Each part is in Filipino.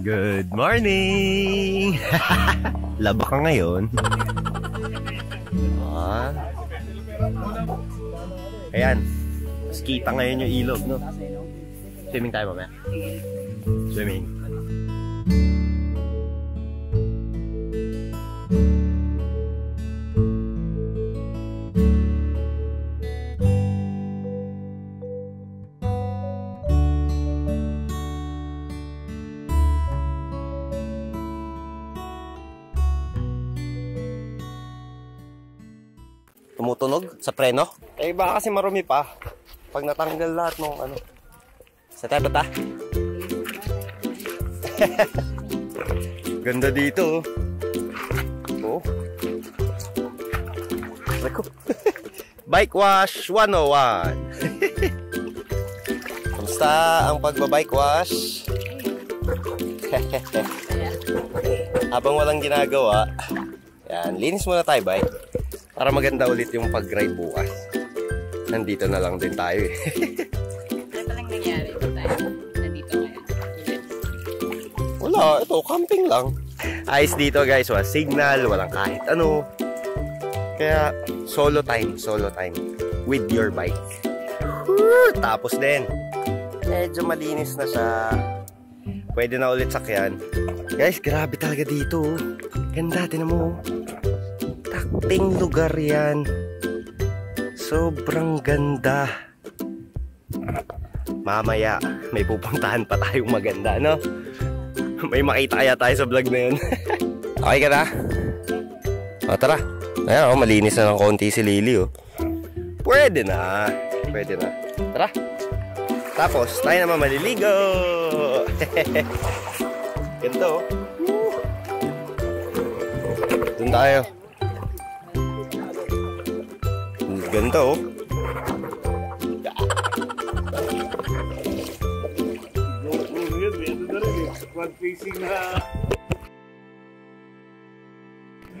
Good morning! Laba ka ngayon. Ah. Ayan. Mas kita ngayon yung ilog, no? Swimming tayo mamaya. Swimming. Tumutunog sa preno. Eh baka kasi marumi pa pag natanggal lahat ng ano. Sa tayo ta. Ganda dito. Oh. Bike wash 101. Kamusta ang pagbabike wash? Habang walang ginagawa, yan, linis muna tayo, bike. Para maganda ulit yung pag-ride bukas. Nandito na lang din tayo eh. Ano palang nangyari kung tayo nandito ngayon? Wala, ito, camping lang. Ayos dito guys, walang signal, walang kahit ano. Kaya solo time with your bike. Tapos din, medyo malinis na siya. Pwede na ulit sakyan. Guys, grabe talaga dito. Ganda, tinan mo. Ting lugar yan. Sobrang ganda. Mamaya may pupuntahan pa tayong maganda, no? May makita kaya tayo sa vlog na yun. Okay ka na? O tara. Ayan, malinis na ng konti si Lily, oh. Pwede na. Pwede na. Tara. Tapos tayo naman maliligo. Ganito, oh. Doon tayo. Ganda, oh.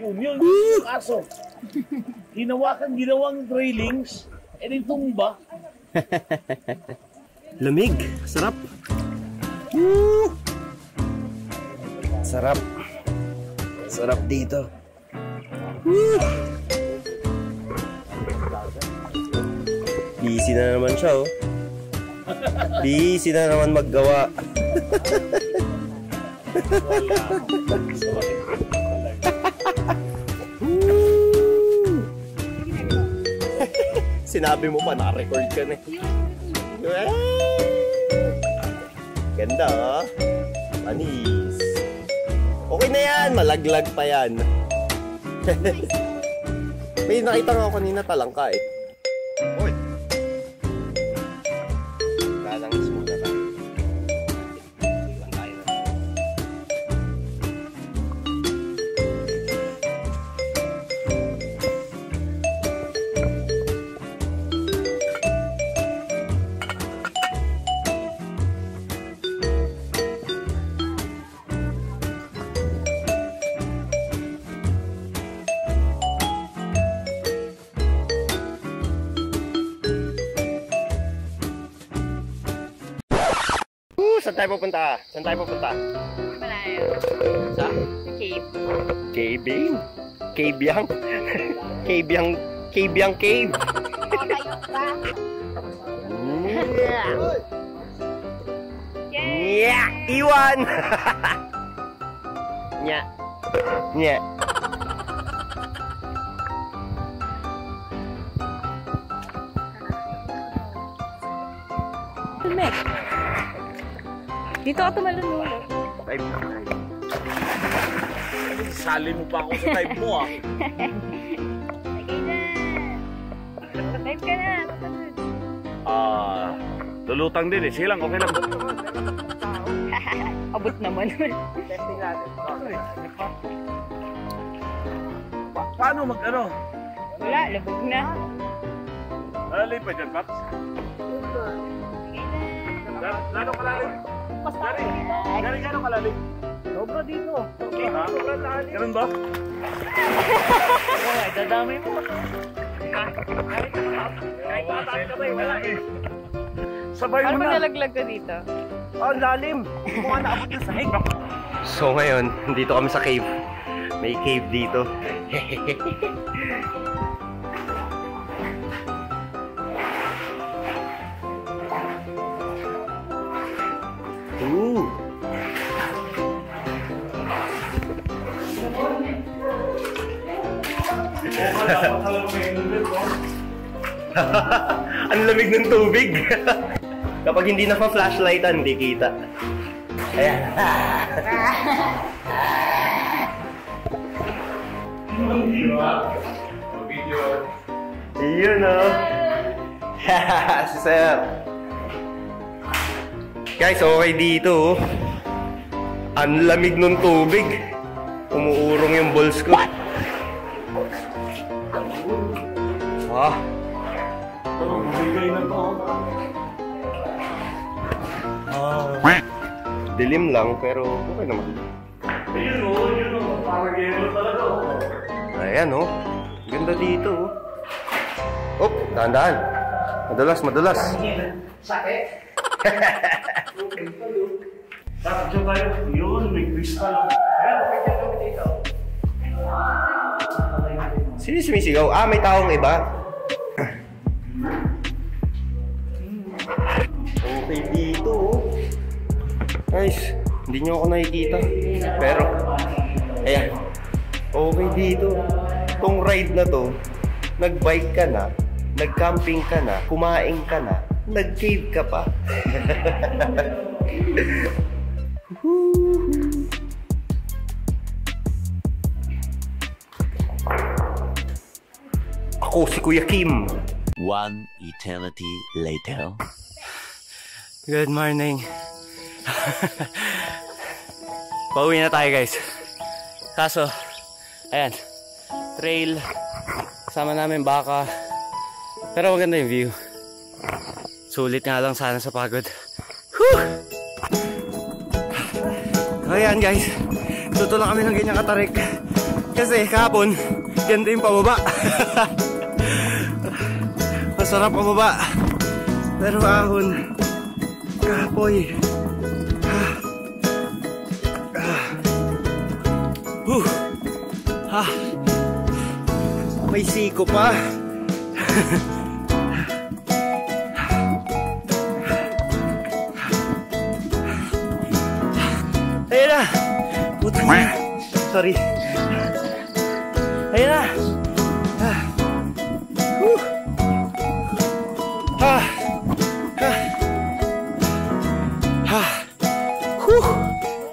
Yung aso. Hinawakan, ginawang railings, eh tumba. Lamig, sarap. Woo! Sarap. Sarap dito. Woo! Busy na naman siya, oh. Busy na naman maggawa. Sinabi mo pa, naka-record ka na. Ganda, oh. Panis. Okay na yan, malaglag pa yan. May nakita nga ako kanina talangka eh. Oy! Lalangis muna tayo. Lang tayo na. Saan tayo pupunta? Saan tayo pupunta? Malayo. Sa? Cave. Caving? Cavyang? Cavyang? Cavyang cave? Kakayot ba? Nya! Iwan! Nya! Nya! Tumek! Dito ako tumalun. Time na tayo. Sali mo pa ako sa time mo, ah. Okay na. Time ka na. Ah, lulutang din eh. Sige lang, okay lang. Abot naman. Testing natin. Paano mag-ano? Wala, labog na. Alay pa dyan, Paps. Okay na. Lalo kalalim. Galing gano'ng kalalim? Sobra dito. Sobra lalim. Ganun ba? Ay, dadami mo. Kahit mataas ka ba, wala eh. Sabay mo na. Ano ba nalaglag ka dito? Ang lalim! Mukha naabot yung sahig. So ngayon, dito kami sa cave. May cave dito. Ang lamig ng tubig. Kapag hindi na pa-flashlightan, di kita. Ayan. Yun oh. Si Sir. Guys, okay dito. Ang lamig ng tubig. Umuurong yung balls ko. Wah. Dilim lang pero okay naman. Ayan oh. Ganda dito oh. Oh, dahan-dahan. Madulas, madulas. Sakit. Sino sumisigaw? Ah, may taong iba. Okay dito. Guys, hindi nyo ako nakikita. Pero ayan. Okay dito. Tong ride na to, nagbike ka na, nagcamping ka na, kumain ka na, nagcave ka pa. Ako si Kuya Kim. One eternity later. Good morning. Pauwi na tayo guys. Kaso, ayan, trail, kasama namin baka. Pero maganda yung view. Sulit nga lang sana sa pagod. Whew! Ayan guys, tutulak kami ng ganyang katarik. Kasi kahapon, ganda yung pababa. Masarap pababa. Pero ahon, kapoy. May siko pa. Ayan na. Putang na. Sorry. Ayan na.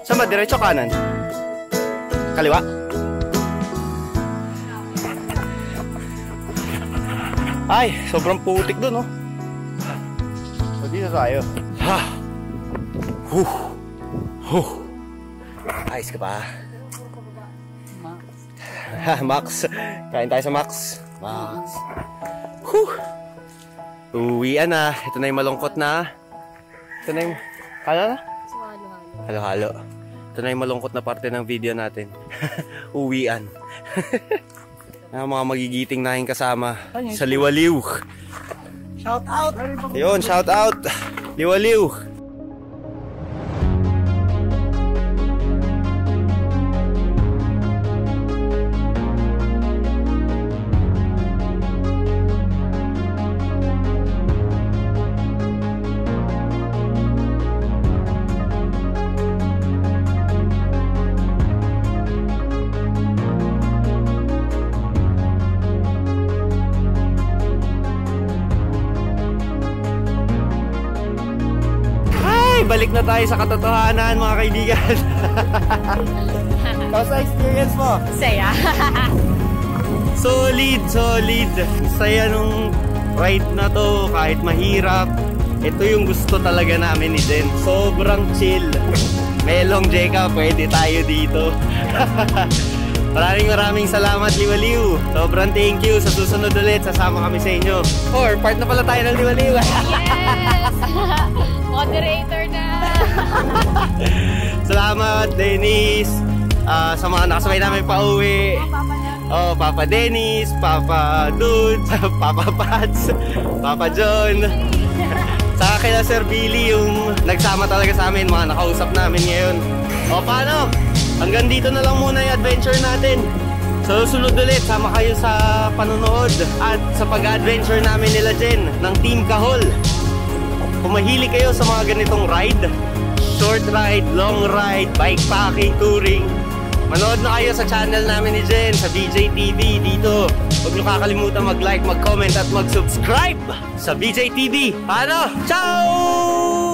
Saan ba? Diretso kanan? Kaliwa? Ay, sobrang putik dun oh. So dito tayo. Ha! Huh! Huh! Ayos ka pa? Max. Ha, Max. Kain tayo sa Max. Max. Huh! Uwian na. Ito na yung malungkot na. Ito na yung... Kala na? Halo-halo. Ito na yung malungkot na parte ng video natin. Uwian. Mga magigiting na yung kasama sa Liwaliw. Shout out! Ayun, shout out! Liwaliw! Balik na tayo sa katotohanan mga kaibigan. Kamusta experience mo? Saya. Solid, solid. Saya nung ride na to kahit mahirap. Ito yung gusto talaga namin ni Jen. Sobrang chill. Melong Jeka, pwede tayo dito. Maraming maraming salamat Liwaliw. Sobrang thank you. Sa susunod ulit, sasama kami sa inyo. Or part na pala tayo ng Liwaliw. Yes! Moderator na! Salamat, Dennis! Sa mga nakasabay namin pauwi. Oh, Papa Dennis, Papa Dudes, Papa Pats, Papa John. Saka kila Sir Billy yung nagsama talaga sa amin, mga nakausap namin ngayon. O paano? Hanggang dito na lang muna yung adventure natin. Sa susunod ulit, sama kayo sa panonood at sa pag-adventure namin nila Jen ng Team Kahol. Kung mahilig kayo sa mga ganitong ride, short ride, long ride, bikepacking, touring, manood na kayo sa channel namin ni Jen sa BJTV dito. Huwag nyo kakalimutan mag-like, mag-comment at mag-subscribe sa BJTV. Ano? Ciao!